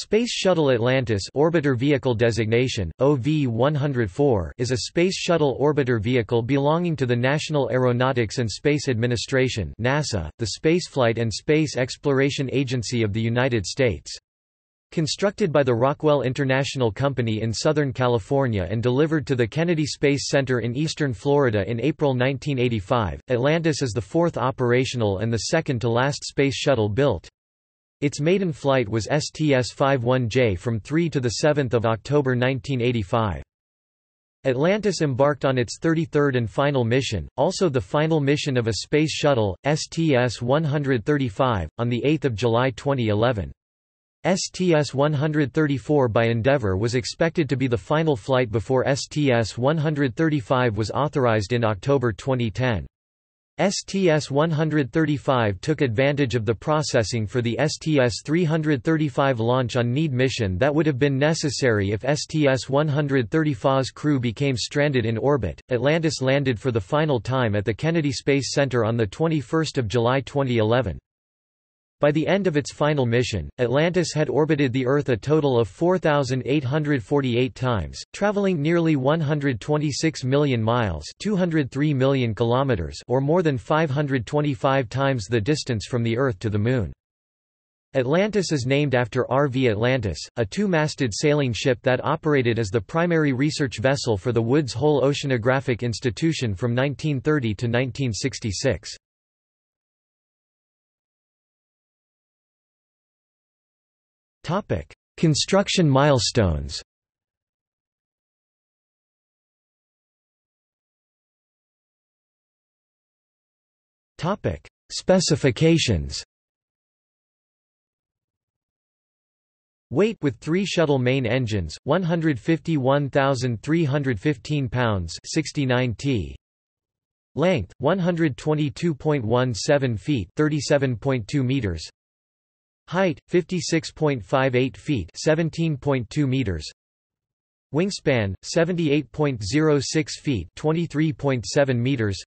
Space Shuttle Atlantis Orbiter Vehicle Designation, OV-104, is a Space Shuttle Orbiter Vehicle belonging to the National Aeronautics and Space Administration (NASA), the Spaceflight and Space Exploration Agency of the United States. Constructed by the Rockwell International Company in Southern California and delivered to the Kennedy Space Center in eastern Florida in April 1985, Atlantis is the fourth operational and the second-to-last Space Shuttle built. Its maiden flight was STS-51J from 3 to 7 October 1985. Atlantis embarked on its 33rd and final mission, also the final mission of a space shuttle, STS-135, on 8 July 2011. STS-134 by Endeavour was expected to be the final flight before STS-135 was authorized in October 2010. STS-135 took advantage of the processing for the STS-335 launch on need mission that would have been necessary if STS-135's crew became stranded in orbit. Atlantis landed for the final time at the Kennedy Space Center on 21 July 2011. By the end of its final mission, Atlantis had orbited the Earth a total of 4,848 times, traveling nearly 126 million miles (203 million kilometers) or more than 525 times the distance from the Earth to the Moon. Atlantis is named after RV Atlantis, a two-masted sailing ship that operated as the primary research vessel for the Woods Hole Oceanographic Institution from 1930 to 1966. Construction milestones. Specifications. Weight with 3 shuttle main engines, 151,315 pounds 69 t. Length, 122.17 feet 37.2 meters. Height, 56.58 feet 17.2 meters. Wingspan, 78.06 feet 23.7 meters.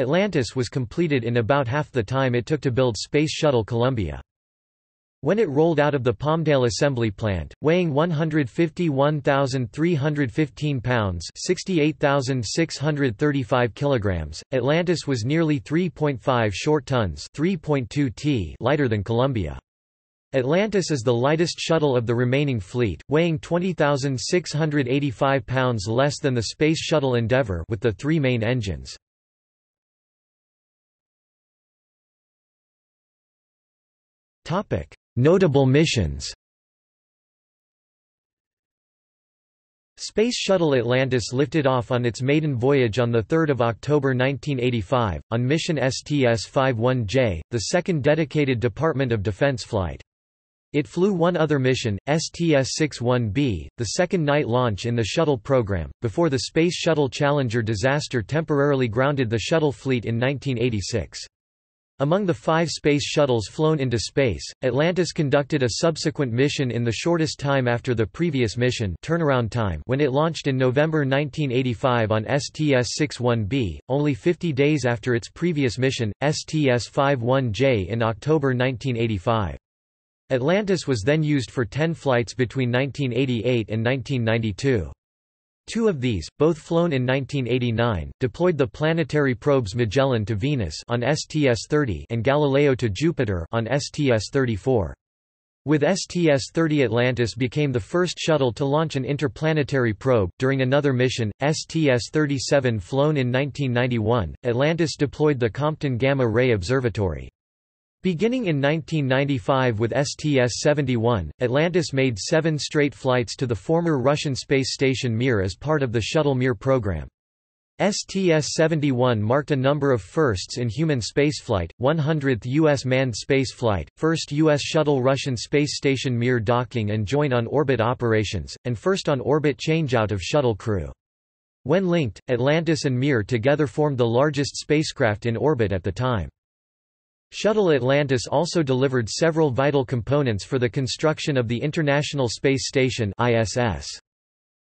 Atlantis was completed in about half the time it took to build Space Shuttle Columbia. When it rolled out of the Palmdale assembly plant, weighing 151,315 pounds (68,635 kilograms), Atlantis was nearly 3.5 short tons (3.2 t) lighter than Columbia. Atlantis is the lightest shuttle of the remaining fleet, weighing 20,685 pounds less than the Space Shuttle Endeavour with the 3 main engines. Notable missions. Space Shuttle Atlantis lifted off on its maiden voyage on 3 October 1985, on mission STS-51J, the second dedicated Department of Defense flight. It flew one other mission, STS-61B, the second night launch in the shuttle program, before the Space Shuttle Challenger disaster temporarily grounded the shuttle fleet in 1986. Among the 5 space shuttles flown into space, Atlantis conducted a subsequent mission in the shortest time after the previous mission turnaround time when it launched in November 1985 on STS-61B, only 50 days after its previous mission, STS-51J in October 1985. Atlantis was then used for 10 flights between 1988 and 1992. 2 of these, both flown in 1989, deployed the planetary probes Magellan to Venus on STS-30 and Galileo to Jupiter on STS-34. With STS-30, Atlantis became the first shuttle to launch an interplanetary probe. During another mission, STS-37, flown in 1991, Atlantis deployed the Compton Gamma Ray Observatory. Beginning in 1995 with STS-71, Atlantis made 7 straight flights to the former Russian space station Mir as part of the Shuttle Mir program. STS-71 marked a number of firsts in human spaceflight: 100th U.S. manned spaceflight, first U.S. shuttle Russian space station Mir docking and joint on-orbit operations, and first on-orbit changeout of shuttle crew. When linked, Atlantis and Mir together formed the largest spacecraft in orbit at the time. Shuttle Atlantis also delivered several vital components for the construction of the International Space Station (ISS).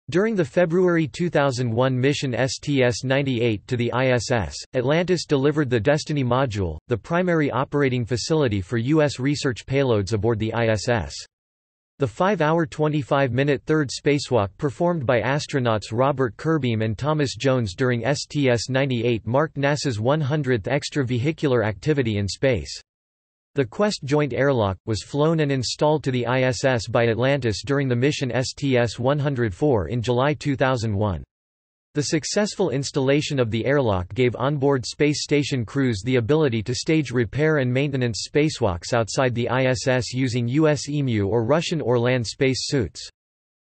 During the February 2001 mission STS-98 to the ISS, Atlantis delivered the Destiny module, the primary operating facility for U.S. research payloads aboard the ISS. The 5-hour 25-minute third spacewalk performed by astronauts Robert Kerbeam and Thomas Jones during STS-98 marked NASA's 100th extravehicular activity in space. The Quest joint airlock was flown and installed to the ISS by Atlantis during the mission STS-104 in July 2001. The successful installation of the airlock gave onboard space station crews the ability to stage repair and maintenance spacewalks outside the ISS using U.S. EMU or Russian Orlan space suits.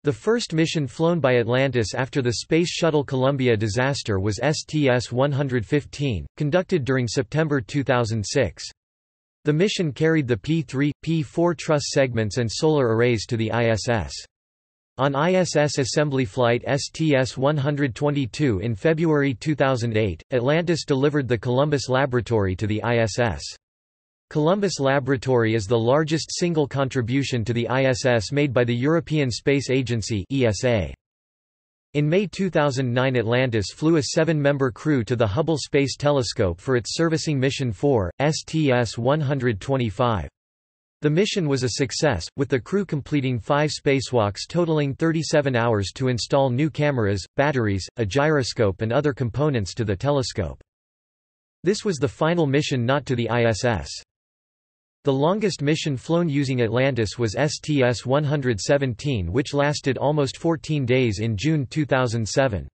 The first mission flown by Atlantis after the Space Shuttle Columbia disaster was STS-115, conducted during September 2006. The mission carried the P3, P4 truss segments and solar arrays to the ISS. On ISS assembly flight STS-122 in February 2008, Atlantis delivered the Columbus Laboratory to the ISS. Columbus Laboratory is the largest single contribution to the ISS made by the European Space Agency (ESA). In May 2009, Atlantis flew a 7-member crew to the Hubble Space Telescope for its servicing Mission 4, STS-125. The mission was a success, with the crew completing 5 spacewalks totaling 37 hours to install new cameras, batteries, a gyroscope and other components to the telescope. This was the final mission not to the ISS. The longest mission flown using Atlantis was STS-117, which lasted almost 14 days in June 2007.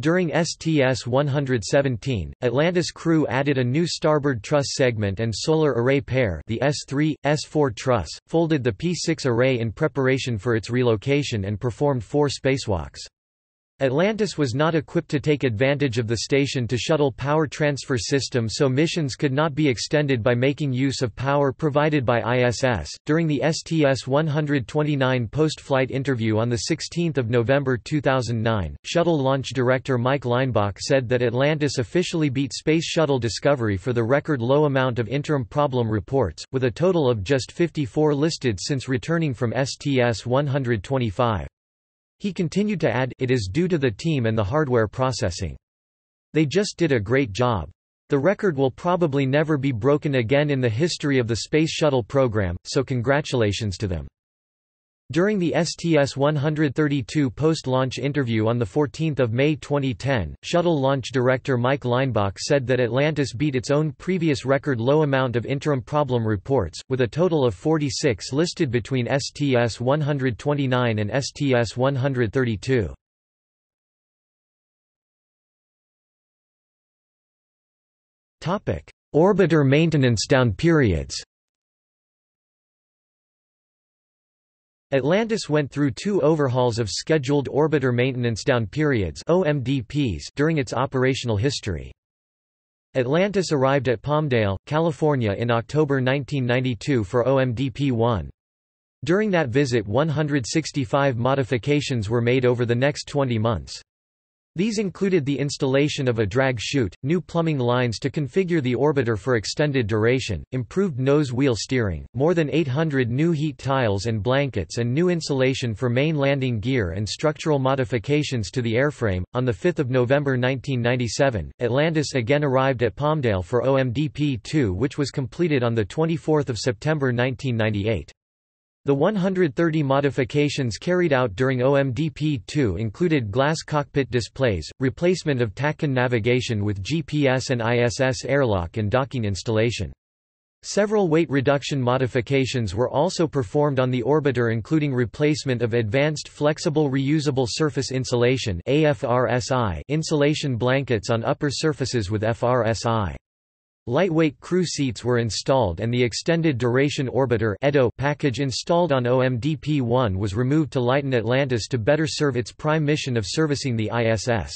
During STS-117, Atlantis crew added a new starboard truss segment and solar array pair, the S3, S4 truss, folded the P6 array in preparation for its relocation and performed 4 spacewalks. Atlantis was not equipped to take advantage of the station-to-shuttle power transfer system, so missions could not be extended by making use of power provided by ISS. During the STS-129 post-flight interview on 16 November 2009, Shuttle Launch Director Mike Leinbach said that Atlantis officially beat Space Shuttle Discovery for the record low amount of interim problem reports, with a total of just 54 listed since returning from STS-125. He continued to add, "It is due to the team and the hardware processing. They just did a great job. The record will probably never be broken again in the history of the Space Shuttle program, so congratulations to them." During the STS-132 post-launch interview on 14 May 2010, Shuttle Launch Director Mike Leinbach said that Atlantis beat its own previous record low amount of interim problem reports, with a total of 46 listed between STS-129 and STS-132. Orbiter maintenance down periods. Atlantis went through 2 overhauls of scheduled orbiter maintenance down periods (OMDPs) during its operational history. Atlantis arrived at Palmdale, California in October 1992 for OMDP-1. During that visit 165 modifications were made over the next 20 months. These included the installation of a drag chute, new plumbing lines to configure the orbiter for extended duration, improved nose wheel steering, more than 800 new heat tiles and blankets, and new insulation for main landing gear and structural modifications to the airframe. On 5 November 1997, Atlantis again arrived at Palmdale for OMDP-2, which was completed on 24 September 1998. The 130 modifications carried out during OMDP-2 included glass cockpit displays, replacement of tachyon navigation with GPS and ISS airlock and docking installation. Several weight reduction modifications were also performed on the orbiter, including replacement of advanced flexible reusable surface insulation (AFRSI) insulation blankets on upper surfaces with FRSI. Lightweight crew seats were installed and the Extended Duration Orbiter package installed on OMDP-1 was removed to lighten Atlantis to better serve its prime mission of servicing the ISS.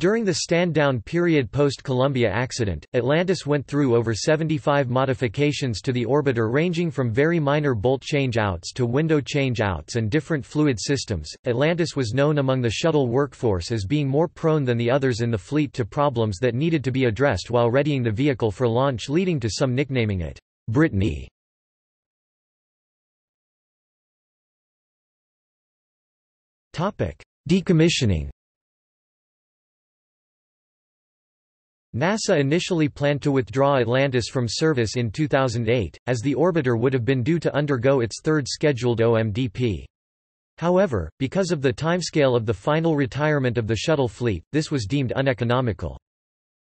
During the stand-down period post-Columbia accident, Atlantis went through over 75 modifications to the orbiter, ranging from very minor bolt change-outs to window change-outs and different fluid systems. Atlantis was known among the shuttle workforce as being more prone than the others in the fleet to problems that needed to be addressed while readying the vehicle for launch, leading to some nicknaming it Brittany. Decommissioning. NASA initially planned to withdraw Atlantis from service in 2008, as the orbiter would have been due to undergo its third scheduled OMDP. However, because of the timescale of the final retirement of the shuttle fleet, this was deemed uneconomical.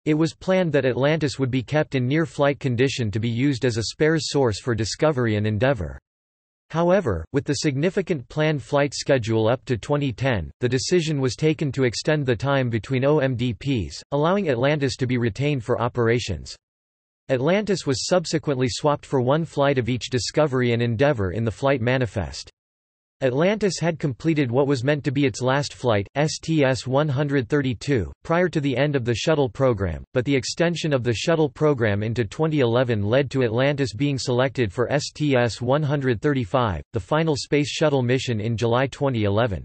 It was planned that Atlantis would be kept in near-flight condition to be used as a spares source for Discovery and Endeavour. However, with the significant planned flight schedule up to 2010, the decision was taken to extend the time between OMDPs, allowing Atlantis to be retained for operations. Atlantis was subsequently swapped for one flight of each Discovery and Endeavour in the flight manifest. Atlantis had completed what was meant to be its last flight, STS-132, prior to the end of the shuttle program, but the extension of the shuttle program into 2011 led to Atlantis being selected for STS-135, the final Space Shuttle mission in July 2011.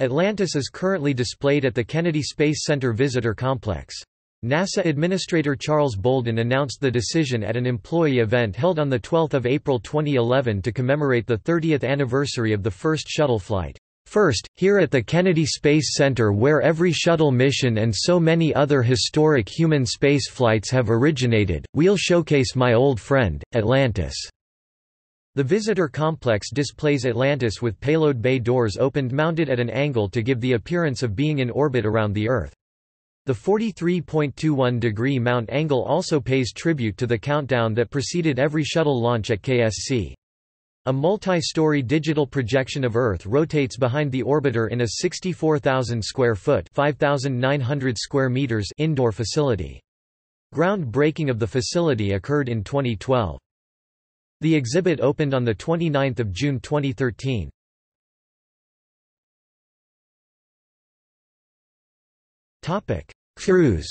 Atlantis is currently displayed at the Kennedy Space Center Visitor Complex. NASA Administrator Charles Bolden announced the decision at an employee event held on 12 April 2011 to commemorate the 30th anniversary of the first shuttle flight. First, here at the Kennedy Space Center, where every shuttle mission and so many other historic human spaceflights have originated, we'll showcase my old friend, Atlantis. The visitor complex displays Atlantis with payload bay doors opened mounted at an angle to give the appearance of being in orbit around the Earth. The 43.21-degree mount angle also pays tribute to the countdown that preceded every shuttle launch at KSC. A multi-story digital projection of Earth rotates behind the orbiter in a 64,000-square-foot (5,900 square meters) indoor facility. Groundbreaking of the facility occurred in 2012. The exhibit opened on 29 June 2013. Cruise.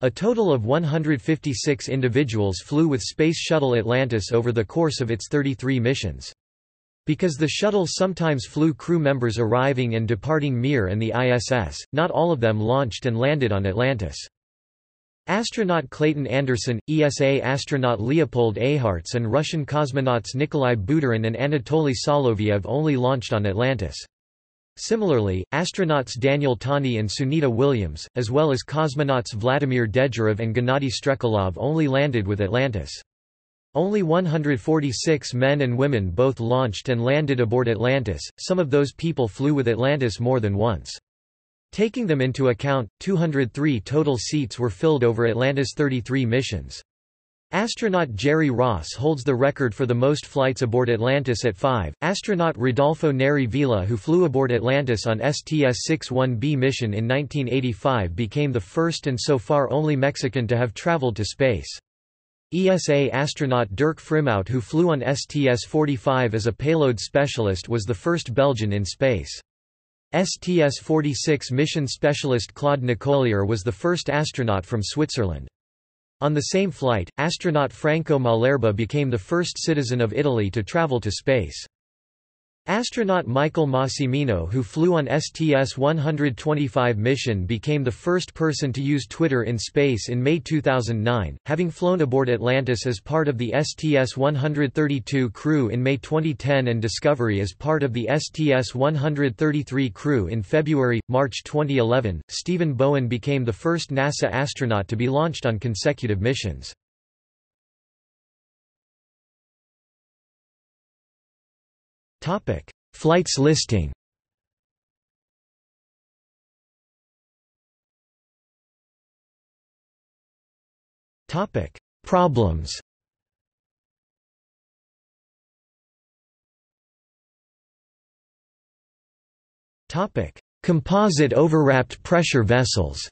A total of 156 individuals flew with Space Shuttle Atlantis over the course of its 33 missions. Because the shuttle sometimes flew crew members arriving and departing Mir and the ISS, not all of them launched and landed on Atlantis. Astronaut Clayton Anderson, ESA astronaut Leopold Aharts and Russian cosmonauts Nikolai Buterin and Anatoly Solovyev only launched on Atlantis. Similarly, astronauts Daniel Tani and Sunita Williams, as well as cosmonauts Vladimir Degtyarev and Gennady Strekalov only landed with Atlantis. Only 146 men and women both launched and landed aboard Atlantis. Some of those people flew with Atlantis more than once. Taking them into account, 203 total seats were filled over Atlantis' 33 missions. Astronaut Jerry Ross holds the record for the most flights aboard Atlantis at 5. Astronaut Rodolfo Neri Vila, who flew aboard Atlantis on STS-61B mission in 1985, became the first and so far only Mexican to have traveled to space. ESA astronaut Dirk Frimout, who flew on STS-45 as a payload specialist, was the first Belgian in space. STS-46 mission specialist Claude Nicollier was the first astronaut from Switzerland. On the same flight, astronaut Franco Malherbe became the first citizen of Italy to travel to space. Astronaut Michael Massimino, who flew on STS-125 mission, became the first person to use Twitter in space in May 2009, having flown aboard Atlantis as part of the STS-132 crew in May 2010 and Discovery as part of the STS-133 crew in February-March 2011. Stephen Bowen became the first NASA astronaut to be launched on consecutive missions. Flights listing. Problems. Composite overwrapped pressure vessels.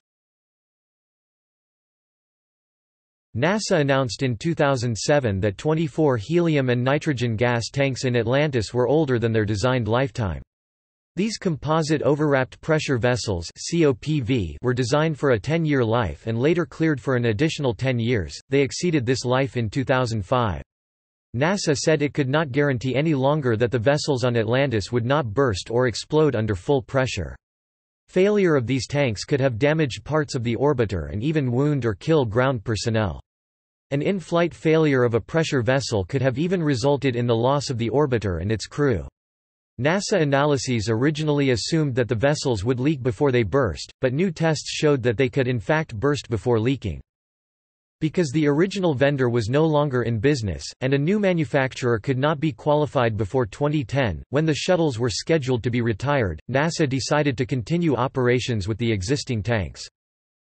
NASA announced in 2007 that 24 helium and nitrogen gas tanks in Atlantis were older than their designed lifetime. These composite overwrapped pressure vessels (COPV) were designed for a 10-year life and later cleared for an additional 10 years. They exceeded this life in 2005. NASA said it could not guarantee any longer that the vessels on Atlantis would not burst or explode under full pressure. Failure of these tanks could have damaged parts of the orbiter and even wound or kill ground personnel. An in-flight failure of a pressure vessel could have even resulted in the loss of the orbiter and its crew. NASA analyses originally assumed that the vessels would leak before they burst, but new tests showed that they could in fact burst before leaking. Because the original vendor was no longer in business, and a new manufacturer could not be qualified before 2010, when the shuttles were scheduled to be retired, NASA decided to continue operations with the existing tanks.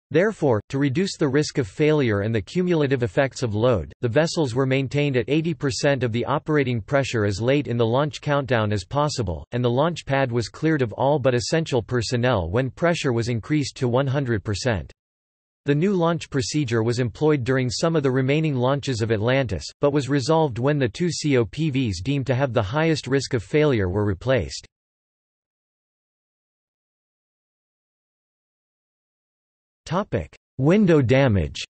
Therefore, to reduce the risk of failure and the cumulative effects of load, the vessels were maintained at 80% of the operating pressure as late in the launch countdown as possible, and the launch pad was cleared of all but essential personnel when pressure was increased to 100%. The new launch procedure was employed during some of the remaining launches of Atlantis, but was resolved when the two COPVs deemed to have the highest risk of failure were replaced. Window damage.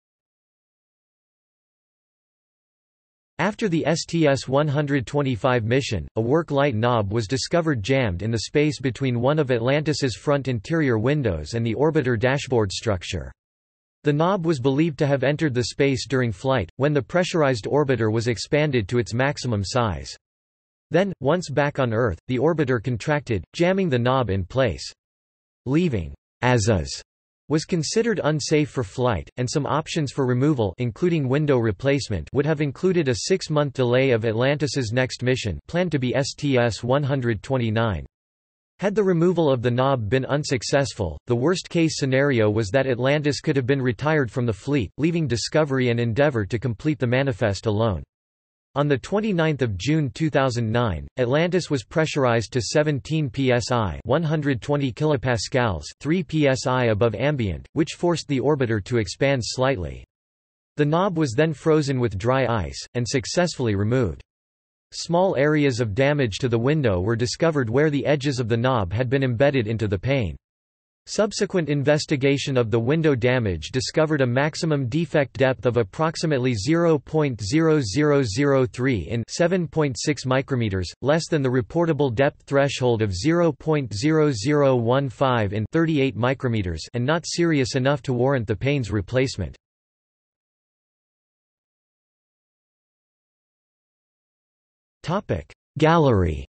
After the STS-125 mission, a work light knob was discovered jammed in the space between one of Atlantis's front interior windows and the orbiter dashboard structure. The knob was believed to have entered the space during flight, when the pressurized orbiter was expanded to its maximum size. Then, once back on Earth, the orbiter contracted, jamming the knob in place. Leaving as is was considered unsafe for flight, and some options for removal, including window replacement, would have included a 6-month delay of Atlantis's next mission, planned to be STS-129. Had the removal of the knob been unsuccessful, the worst-case scenario was that Atlantis could have been retired from the fleet, leaving Discovery and Endeavour to complete the manifest alone. On 29 June 2009, Atlantis was pressurized to 17 psi 120 kilopascals, 3 psi above ambient, which forced the orbiter to expand slightly. The knob was then frozen with dry ice, and successfully removed. Small areas of damage to the window were discovered where the edges of the knob had been embedded into the pane. Subsequent investigation of the window damage discovered a maximum defect depth of approximately 0.0003 in 7.6 micrometers, less than the reportable depth threshold of 0.0015 in 38 micrometers, and not serious enough to warrant the pane's replacement. Gallery.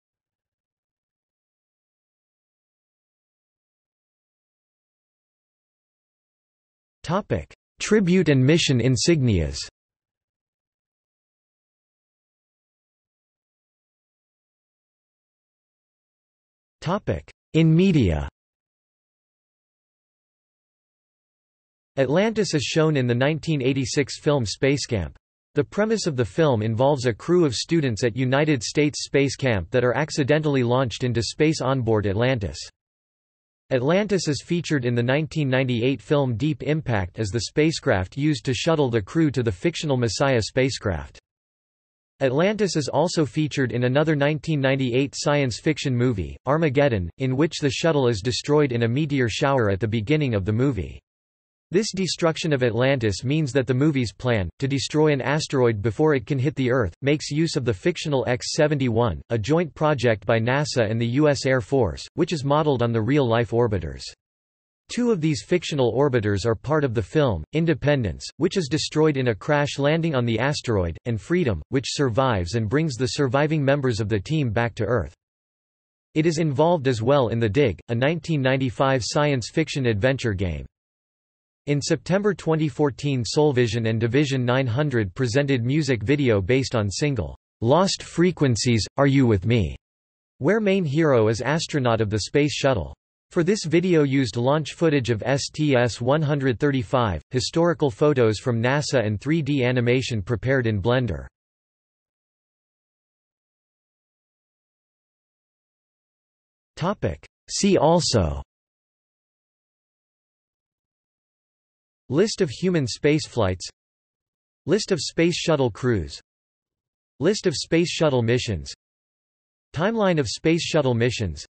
Tribute and mission insignias. In media, Atlantis is shown in the 1986 film Spacecamp. The premise of the film involves a crew of students at United States Space Camp that are accidentally launched into space onboard Atlantis. Atlantis is featured in the 1998 film Deep Impact as the spacecraft used to shuttle the crew to the fictional Messiah spacecraft. Atlantis is also featured in another 1998 science fiction movie, Armageddon, in which the shuttle is destroyed in a meteor shower at the beginning of the movie. This destruction of Atlantis means that the movie's plan, to destroy an asteroid before it can hit the Earth, makes use of the fictional X-71, a joint project by NASA and the U.S. Air Force, which is modeled on the real-life orbiters. Two of these fictional orbiters are part of the film, Independence, which is destroyed in a crash landing on the asteroid, and Freedom, which survives and brings the surviving members of the team back to Earth. It is involved as well in The Dig, a 1995 science fiction adventure game. In September 2014, Soulvision and Division 900 presented music video based on single, "Lost Frequencies, Are You With Me?", where main hero is astronaut of the Space Shuttle. For this video used launch footage of STS-135, historical photos from NASA and 3D animation prepared in Blender. See also: List of human spaceflights, List of Space Shuttle crews, List of Space Shuttle missions, Timeline of Space Shuttle missions,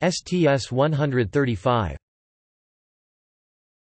STS-135.